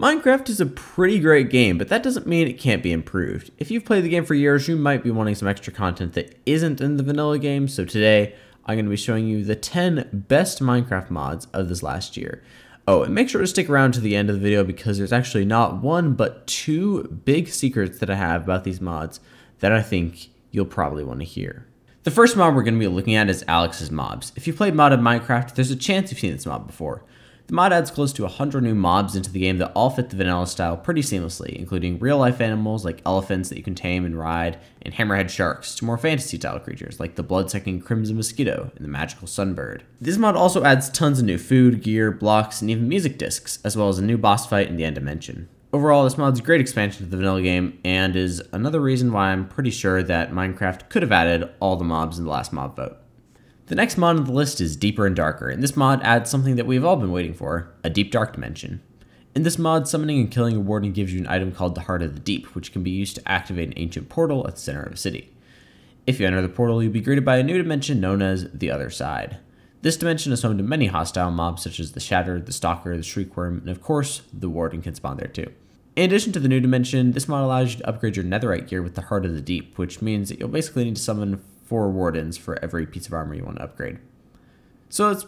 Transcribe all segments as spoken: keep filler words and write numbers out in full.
Minecraft is a pretty great game, but that doesn't mean it can't be improved. If you've played the game for years, you might be wanting some extra content that isn't in the vanilla game, so today I'm going to be showing you the ten best Minecraft mods of this last year. Oh, and make sure to stick around to the end of the video because there's actually not one, but two big secrets that I have about these mods that I think you'll probably want to hear. The first mod we're going to be looking at is Alex's Mobs. If you've played modded Minecraft, there's a chance you've seen this mod before. The mod adds close to one hundred new mobs into the game that all fit the vanilla style pretty seamlessly, including real-life animals like elephants that you can tame and ride, and hammerhead sharks, to more fantasy-style creatures like the blood-sucking Crimson Mosquito and the Magical Sunbird. This mod also adds tons of new food, gear, blocks, and even music discs, as well as a new boss fight in the end dimension. Overall, this mod's a great expansion to the vanilla game, and is another reason why I'm pretty sure that Minecraft could have added all the mobs in the last mob vote. The next mod on the list is Deeper and Darker, and this mod adds something that we've all been waiting for, a deep dark dimension. In this mod, summoning and killing a warden gives you an item called the Heart of the Deep, which can be used to activate an ancient portal at the center of a city. If you enter the portal, you'll be greeted by a new dimension known as the Other Side. This dimension is home to many hostile mobs such as the Shatter, the Stalker, the Shriek Worm, and of course, the warden can spawn there too. In addition to the new dimension, this mod allows you to upgrade your netherite gear with the Heart of the Deep, which means that you'll basically need to summon four wardens for every piece of armor you want to upgrade. So it's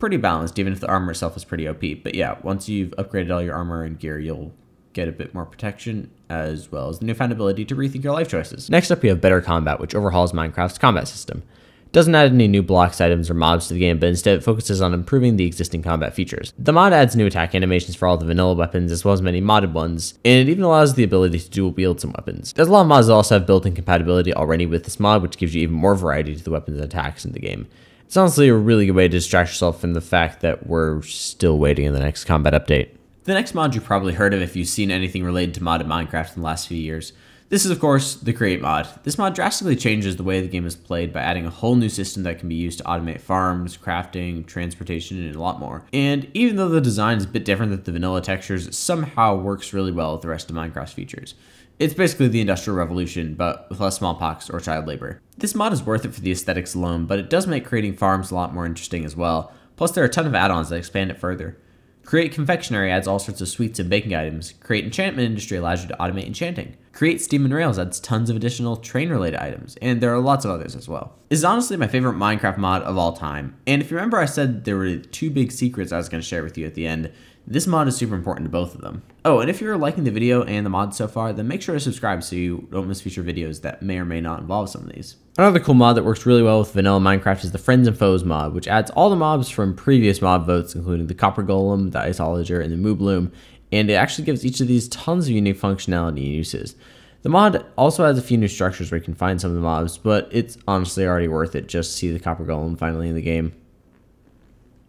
pretty balanced, even if the armor itself is pretty O P. But yeah, once you've upgraded all your armor and gear, you'll get a bit more protection, as well as the newfound ability to rethink your life choices. Next up, we have Better Combat, which overhauls Minecraft's combat system. It doesn't add any new blocks, items, or mobs to the game, but instead it focuses on improving the existing combat features. The mod adds new attack animations for all the vanilla weapons, as well as many modded ones, and it even allows the ability to dual wield some weapons. There's a lot of mods that also have built-in compatibility already with this mod, which gives you even more variety to the weapons and attacks in the game. It's honestly a really good way to distract yourself from the fact that we're still waiting in the next combat update. The next mod you've probably heard of if you've seen anything related to modded Minecraft in the last few years. This is, of course, the Create mod. This mod drastically changes the way the game is played by adding a whole new system that can be used to automate farms, crafting, transportation, and a lot more. And even though the design is a bit different than the vanilla textures, it somehow works really well with the rest of Minecraft's features. It's basically the Industrial Revolution, but with less smallpox or child labor. This mod is worth it for the aesthetics alone, but it does make creating farms a lot more interesting as well. Plus, there are a ton of add-ons that expand it further. Create Confectionery adds all sorts of sweets and baking items. Create Enchantment Industry allows you to automate enchanting. Create Steam and Rails adds tons of additional train-related items, and there are lots of others as well. This is honestly my favorite Minecraft mod of all time, and if you remember I said there were two big secrets I was going to share with you at the end, this mod is super important to both of them. Oh, and if you're liking the video and the mods so far, then make sure to subscribe so you don't miss future videos that may or may not involve some of these. Another cool mod that works really well with vanilla Minecraft is the Friends and Foes mod, which adds all the mobs from previous mob votes, including the Copper Golem, the Isolager, and the Moobloom, and it actually gives each of these tons of unique functionality and uses. The mod also has a few new structures where you can find some of the mobs, but it's honestly already worth it just to see the Copper Golem finally in the game.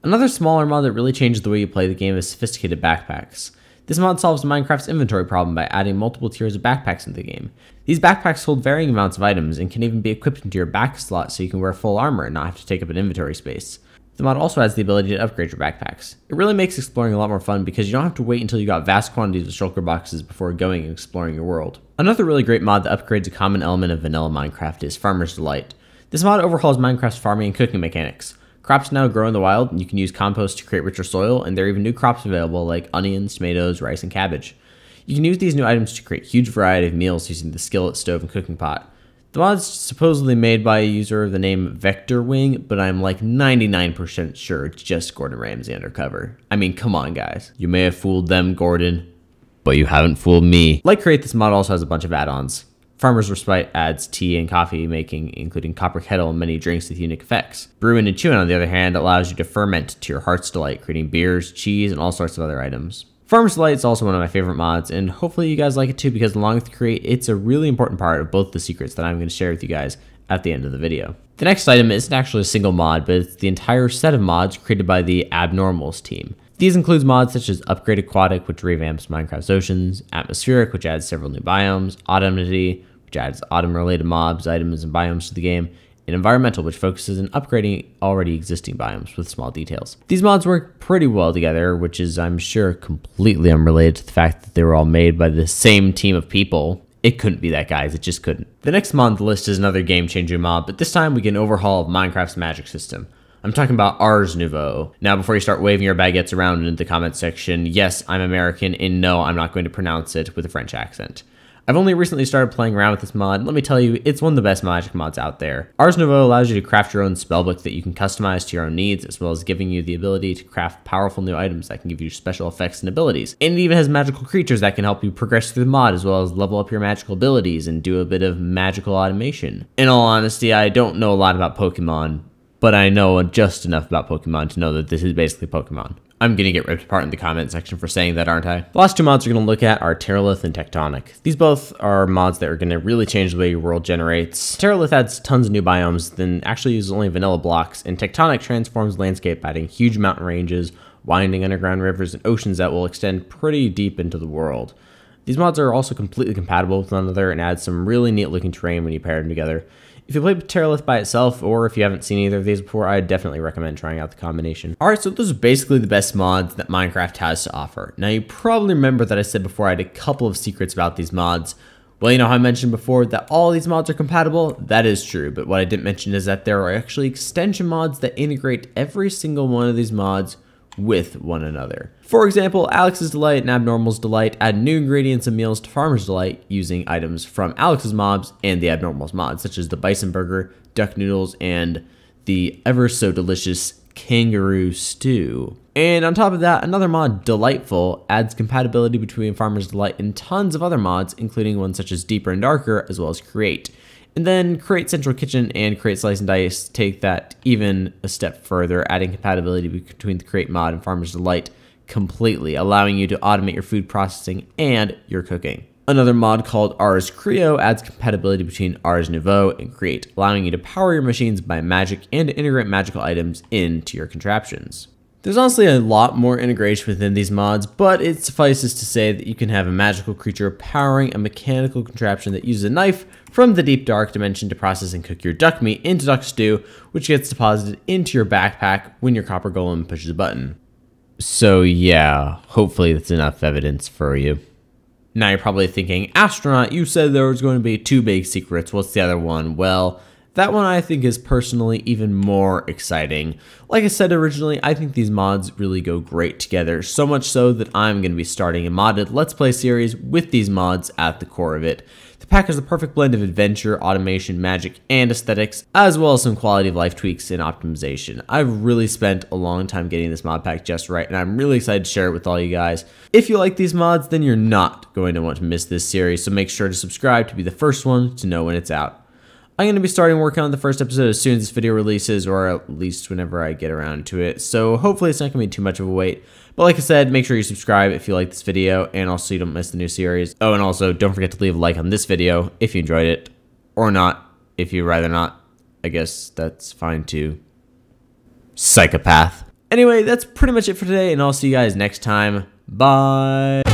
Another smaller mod that really changes the way you play the game is Sophisticated Backpacks. This mod solves Minecraft's inventory problem by adding multiple tiers of backpacks into the game. These backpacks hold varying amounts of items and can even be equipped into your back slot so you can wear full armor and not have to take up an inventory space. The mod also has the ability to upgrade your backpacks. It really makes exploring a lot more fun because you don't have to wait until you got vast quantities of shulker boxes before going and exploring your world. Another really great mod that upgrades a common element of vanilla Minecraft is Farmer's Delight. This mod overhauls Minecraft's farming and cooking mechanics. Crops now grow in the wild, and you can use compost to create richer soil, and there are even new crops available like onions, tomatoes, rice, and cabbage. You can use these new items to create a huge variety of meals using the skillet, stove, and cooking pot. The mod is supposedly made by a user of the name Vectorwing, but I'm like ninety-nine percent sure it's just Gordon Ramsay undercover. I mean, come on, guys. You may have fooled them, Gordon, but you haven't fooled me. Like Create, this mod also has a bunch of add-ons. Farmer's Respite adds tea and coffee making, including copper kettle and many drinks with unique effects. Brewing and Chewing, on the other hand, allows you to ferment to your heart's delight, creating beers, cheese, and all sorts of other items. Farmer's Delight is also one of my favorite mods, and hopefully you guys like it too, because along with Create, it's a really important part of both the secrets that I'm going to share with you guys at the end of the video. The next item isn't actually a single mod, but it's the entire set of mods created by the Abnormals team. These include mods such as Upgrade Aquatic, which revamps Minecraft's oceans, Atmospheric, which adds several new biomes, Autumnity, which adds autumn-related mobs, items, and biomes to the game, and Environmental, which focuses on upgrading already existing biomes with small details. These mods work pretty well together, which is, I'm sure, completely unrelated to the fact that they were all made by the same team of people. It couldn't be that, guys. It just couldn't. The next mod on the list is another game-changing mod, but this time we get an overhaul of Minecraft's magic system. I'm talking about Ars Nouveau. Now, before you start waving your baguettes around in the comment section, yes, I'm American, and no, I'm not going to pronounce it with a French accent. I've only recently started playing around with this mod, and let me tell you, it's one of the best magic mods out there. Ars Nouveau allows you to craft your own spellbook that you can customize to your own needs, as well as giving you the ability to craft powerful new items that can give you special effects and abilities. And it even has magical creatures that can help you progress through the mod, as well as level up your magical abilities and do a bit of magical automation. In all honesty, I don't know a lot about Pokemon, but I know just enough about Pokemon to know that this is basically Pokemon. I'm gonna get ripped apart in the comment section for saying that, aren't I? The last two mods we're gonna look at are Terralith and Tectonic. These both are mods that are gonna really change the way your world generates. Terralith adds tons of new biomes, then actually uses only vanilla blocks, and Tectonic transforms landscape by adding huge mountain ranges, winding underground rivers, and oceans that will extend pretty deep into the world. These mods are also completely compatible with one another and add some really neat looking terrain when you pair them together. If you play Terralith by itself, or if you haven't seen either of these before, I definitely recommend trying out the combination. Alright, so those are basically the best mods that Minecraft has to offer. Now, you probably remember that I said before I had a couple of secrets about these mods. Well, you know how I mentioned before that all these mods are compatible? That is true, but what I didn't mention is that there are actually extension mods that integrate every single one of these mods with one another. For example, Alex's Delight and Abnormal's Delight add new ingredients and meals to Farmer's Delight using items from Alex's Mobs and the Abnormals mods, such as the bison burger, duck noodles, and the ever so delicious kangaroo stew. And on top of that, another mod, Delightful, adds compatibility between Farmer's Delight and tons of other mods, including ones such as Deeper and Darker, as well as Create. And then Create Central Kitchen and Create Slice and Dice take that even a step further, adding compatibility between the Create mod and Farmer's Delight completely, allowing you to automate your food processing and your cooking. Another mod called Ars Creo adds compatibility between Ars Nouveau and Create, allowing you to power your machines by magic and to integrate magical items into your contraptions. There's honestly a lot more integration within these mods, but it suffices to say that you can have a magical creature powering a mechanical contraption that uses a knife from the deep dark dimension to process and cook your duck meat into duck stew, which gets deposited into your backpack when your copper golem pushes a button. So yeah, hopefully that's enough evidence for you. Now you're probably thinking, Astronaut, you said there was going to be two big secrets, what's the other one? Well, that one I think is personally even more exciting. Like I said originally, I think these mods really go great together, so much so that I'm going to be starting a modded Let's Play series with these mods at the core of it. The pack is the perfect blend of adventure, automation, magic, and aesthetics, as well as some quality of life tweaks and optimization. I've really spent a long time getting this mod pack just right, and I'm really excited to share it with all you guys. If you like these mods, then you're not going to want to miss this series, so make sure to subscribe to be the first one to know when it's out. I'm going to be starting working on the first episode as soon as this video releases, or at least whenever I get around to it, so hopefully it's not going to be too much of a wait. But like I said, make sure you subscribe if you like this video, and also you don't miss the new series. Oh, and also don't forget to leave a like on this video if you enjoyed it, or not, if you'd rather not. I guess that's fine too. Psychopath. Anyway, that's pretty much it for today, and I'll see you guys next time. Bye!